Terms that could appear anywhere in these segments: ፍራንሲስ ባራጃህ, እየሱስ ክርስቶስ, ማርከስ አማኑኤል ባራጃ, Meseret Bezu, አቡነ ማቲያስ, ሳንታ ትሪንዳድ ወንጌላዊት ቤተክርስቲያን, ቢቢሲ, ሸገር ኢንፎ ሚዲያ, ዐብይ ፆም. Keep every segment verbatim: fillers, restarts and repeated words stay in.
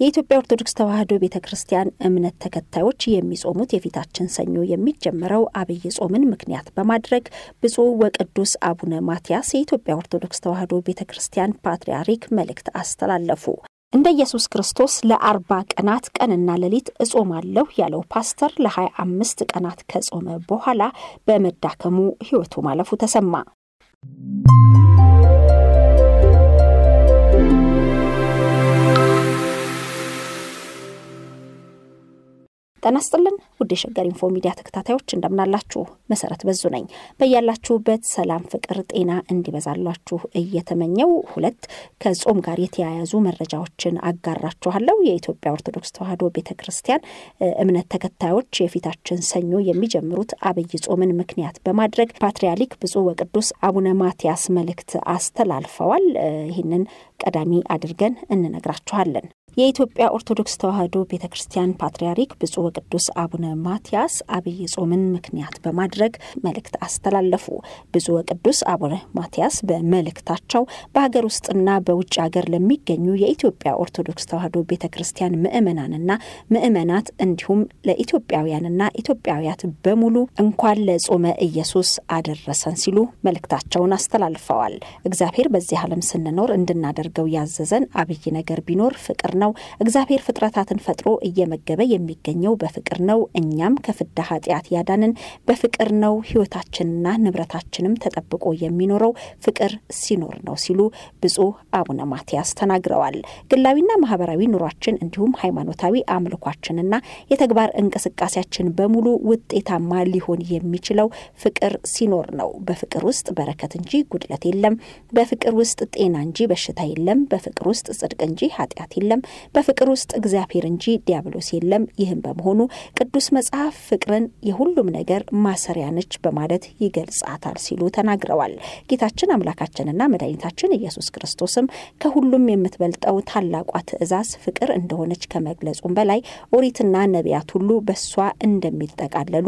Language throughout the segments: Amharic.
የኢትዮጵያ ኦርቶዶክስ ተዋሕዶ ቤተክርስቲያን እምነት ተከታዮች የሚጾሙት የፊታችን ሰኞ የሚጀምረው አብይ ጾምን ምክንያት በማድረግ ብፁዕ ወቅዱስ አቡነ ማቲያስ የኢትዮጵያ ኦርቶዶክስ ተዋሕዶ ቤተክርስቲያን ፓትርያርክ መልእክት አስተላለፉ። እንደ ኢየሱስ ክርስቶስ ለ40 ቀናት ቀንና ሌሊት እጾማለሁ ያለው ፓስተር ለ25 ቀናት ከጾመ በኋላ በመዳከሙ ሕይወቱ ማለፉ ተሰማ። ተናስተልን ወደ ሸገር ኢንፎ ሚዲያ ተከታታዮች እንደምናላችሁ መሰረት በዙ ነኝ። በእያላችሁበት ሰላም ፍቅር ጤና እንዲበዛላችሁ እየተመኘው ሁለት ከጾም ጋር የተያያዙ መረጃዎችን አጋራችኋለሁ። የኢትዮጵያ ኦርቶዶክስ ተዋሕዶ ቤተክርስቲያን እምነት ተከታዮች የፊታችን ሰኞ የሚጀምሩት አብይ ጾምን ምክንያት በማድረግ ፓትርያርክ ብፁዕ ወቅዱስ አቡነ ማቲያስ መልእክት አስተላልፈዋል። ይህንን ቀዳሚ አድርገን እንነግራችኋለን። የኢትዮጵያ ኦርቶዶክስ ተዋሕዶ ቤተክርስቲያን ፓትርያርክ ብፁዕ ወቅዱስ አቡነ ማቲያስ አብይ ጾምን ምክንያት በማድረግ መልእክት አስተላለፉ። ብፁዕ ወቅዱስ አቡነ ማቲያስ በመልእክታቸው በሀገር ውስጥና በውጭ ሀገር ለሚገኙ የኢትዮጵያ ኦርቶዶክስ ተዋሕዶ ቤተክርስቲያን ምእመናንና ምእመናት እንዲሁም ለኢትዮጵያውያንና ኢትዮጵያውያት በሙሉ እንኳን ለጾመ ኢየሱስ አደረሰን ሲሉ መልእክታቸውን አስተላልፈዋል። እግዚአብሔር በዚህ ዓለም ስንኖር እንድናደርገው ያዘዘን አብይ ነገር ቢኖር ፍቅር ነው። እግዚአብሔር ፍጥረታትን ፈጥሮ እየመገበ የሚገኘው በፍቅር ነው። እኛም ከፍዳ ኃጢያት ያዳንን በፍቅር ነው። ህይወታችንና ንብረታችንም ተጠብቆ የሚኖረው ፍቅር ሲኖር ነው ሲሉ ብፁዕ አቡነ ማቲያስ ተናግረዋል። ግላዊና ማህበራዊ ኑሯችን እንዲሁም ሃይማኖታዊ አምልኳችንና የተግባር እንቅስቃሴያችን በሙሉ ውጤታማ ሊሆን የሚችለው ፍቅር ሲኖር ነው። በፍቅር ውስጥ በረከት እንጂ ጉድለት የለም። በፍቅር ውስጥ ጤና እንጂ በሽታ የለም። በፍቅር ውስጥ ጽድቅ እንጂ ኃጢያት የለም። በፍቅር ውስጥ እግዚአብሔር እንጂ ዲያብሎስ የለም። ይህም በመሆኑ ቅዱስ መጽሐፍ ፍቅርን የሁሉም ነገር ማሰሪያ ነች በማለት ይገልጻታል ሲሉ ተናግረዋል። ጌታችን አምላካችንና መድኃኒታችን ኢየሱስ ክርስቶስም ከሁሉም የምትበልጠው ታላቋ ትእዛዝ ፍቅር እንደሆነች ከመግለጹም በላይ ኦሪትና ነቢያት ሁሉ በሷ እንደሚጠቃለሉ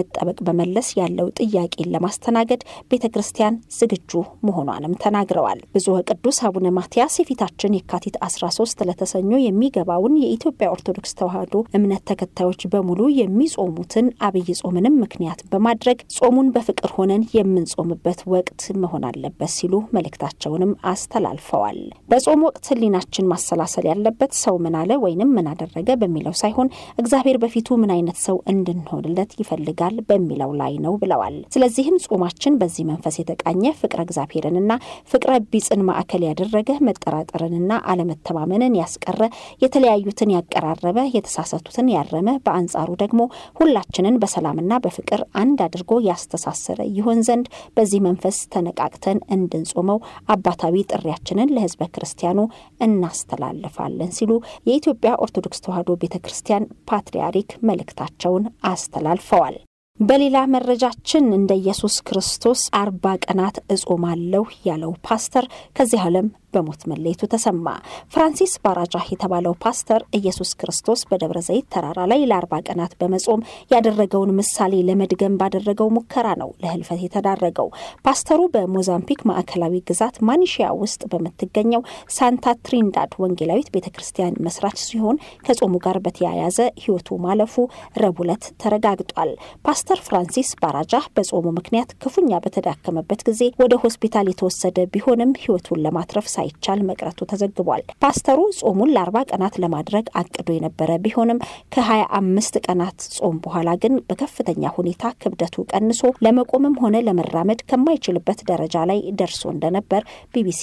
መጠበቅ በመለስ ያለው ጥያቄ ለማስተናገድ ቤተክርስቲያን ዝግጁ መሆኗንም ተናግረዋል። ብፁዕ ወቅዱስ አቡነ ማቲያስ የፊታችን የካቲት አስራ ሶስት ለተሰኞ የሚገባውን የኢትዮጵያ ኦርቶዶክስ ተዋሕዶ እምነት ተከታዮች በሙሉ የሚጾሙትን አብይ ጾምንም ምክንያት በማድረግ ጾሙን በፍቅር ሆነን የምንጾምበት ወቅት መሆን አለበት ሲሉ መልእክታቸውንም አስተላልፈዋል። በጾም ወቅት ህሊናችን ማሰላሰል ያለበት ሰው ምን አለ ወይንም ምን አደረገ በሚለው ሳይሆን እግዚአብሔር በፊቱ ምን አይነት ሰው እንድንሆንለት ይፈልጋል በሚለው ላይ ነው ብለዋል። ስለዚህም ጾማችን በዚህ መንፈስ የተቃኘ ፍቅረ እግዚአብሔርንና ፍቅረ ቢጽን ማዕከል ያደረገ መጠራጠርንና አለመተማመንን ያስቀረ የተለያዩትን ያቀራረበ የተሳሳቱትን ያረመ በአንጻሩ ደግሞ ሁላችንን በሰላምና በፍቅር አንድ አድርጎ ያስተሳሰረ ይሆን ዘንድ በዚህ መንፈስ ተነቃቅተን እንድንጾመው አባታዊ ጥሪያችንን ለህዝበ ክርስቲያኑ እናስተላልፋለን ሲሉ የኢትዮጵያ ኦርቶዶክስ ተዋሕዶ ቤተክርስቲያን ፓትርያርክ መልእክታቸውን አስተላልፈዋል። በሌላ መረጃችን እንደ ኢየሱስ ክርስቶስ አርባ ቀናት እጾማለሁ ያለው ፓስተር ከዚህ ዓለም በሞት መለየቱ ተሰማ። ፍራንሲስ ባራጃህ የተባለው ፓስተር ኢየሱስ ክርስቶስ በደብረ ዘይት ተራራ ላይ ለአርባ ቀናት በመጾም ያደረገውን ምሳሌ ለመድገም ባደረገው ሙከራ ነው ለህልፈት የተዳረገው። ፓስተሩ በሞዛምቢክ ማዕከላዊ ግዛት ማኒሺያ ውስጥ በመትገኘው ሳንታ ትሪንዳድ ወንጌላዊት ቤተክርስቲያን መስራች ሲሆን ከጾሙ ጋር በተያያዘ ህይወቱ ማለፉ ረቡዕ ዕለት ተረጋግጧል። ፓስተር ፍራንሲስ ባራጃህ በጾሙ ምክንያት ክፉኛ በተዳከመበት ጊዜ ወደ ሆስፒታል የተወሰደ ቢሆንም ህይወቱን ለማትረፍ ሳይቻል መቅረቱ ተዘግቧል። ፓስተሩ ጾሙን ለአርባ ቀናት ለማድረግ አቅዶ የነበረ ቢሆንም ከ25 ቀናት ጾም በኋላ ግን በከፍተኛ ሁኔታ ክብደቱ ቀንሶ ለመቆምም ሆነ ለመራመድ ከማይችልበት ደረጃ ላይ ደርሶ እንደነበር ቢቢሲ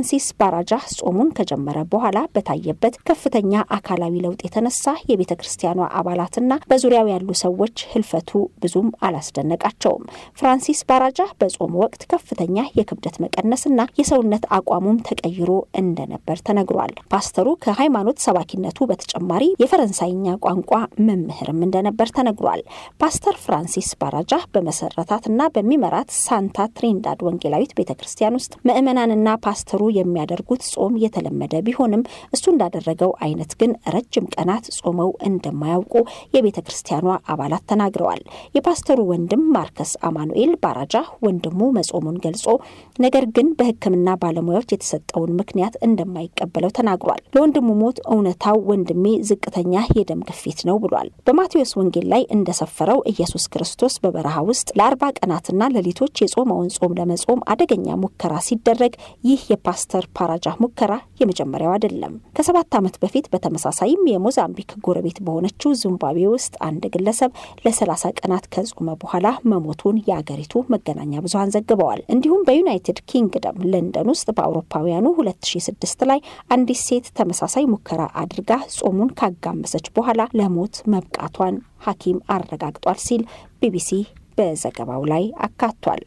ፍራንሲስ ባራጃህ ጾሙን ከጀመረ በኋላ በታየበት ከፍተኛ አካላዊ ለውጥ የተነሳ የቤተክርስቲያኗ አባላትና በዙሪያው ያሉ ሰዎች ህልፈቱ ብዙም አላስደነቃቸውም። ፍራንሲስ ባራጃህ በጾሙ ወቅት ከፍተኛ የክብደት መቀነስና የሰውነት አቋሙም ተቀይሮ እንደነበር ተነግሯል። ፓስተሩ ከሃይማኖት ሰባኪነቱ በተጨማሪ የፈረንሳይኛ ቋንቋ መምህርም እንደነበር ተነግሯል። ፓስተር ፍራንሲስ ባራጃህ በመሰረታትና በሚመራት ሳንታ ትሪንዳድ ወንጌላዊት ቤተክርስቲያን ውስጥ ምዕመናንና ፓስተሩ የሚያደርጉት ጾም የተለመደ ቢሆንም እሱ እንዳደረገው አይነት ግን ረጅም ቀናት ጾመው እንደማያውቁ የቤተክርስቲያኗ አባላት ተናግረዋል። የፓስተሩ ወንድም ማርከስ አማኑኤል ባራጃ ወንድሙ መጾሙን ገልጾ ነገር ግን በህክምና ባለሙያዎች የተሰጠውን ምክንያት እንደማይቀበለው ተናግሯል። ለወንድሙ ሞት እውነታው ወንድሜ ዝቅተኛ የደም ግፊት ነው ብሏል። በማቴዎስ ወንጌል ላይ እንደሰፈረው ኢየሱስ ክርስቶስ በበረሃ ውስጥ ለአርባ ቀናትና ለሊቶች የጾመውን ጾም ለመጾም አደገኛ ሙከራ ሲደረግ ይህ የፓስተሩ ፓስተር ባራጃህ ሙከራ የመጀመሪያው አይደለም። ከሰባት ዓመት በፊት በተመሳሳይም የሞዛምቢክ ጎረቤት በሆነችው ዚምባብዌ ውስጥ አንድ ግለሰብ ለ30 ቀናት ከጾመ በኋላ መሞቱን ያገሪቱ መገናኛ ብዙሃን ዘግበዋል። እንዲሁም በዩናይትድ ኪንግደም ለንደን ውስጥ በአውሮፓውያኑ ሁለት ሺህ ስድስት ላይ አንዲት ሴት ተመሳሳይ ሙከራ አድርጋ ጾሙን ካጋመሰች በኋላ ለሞት መብቃቷን ሐኪም አረጋግጧል ሲል ቢቢሲ በዘገባው ላይ አካቷል።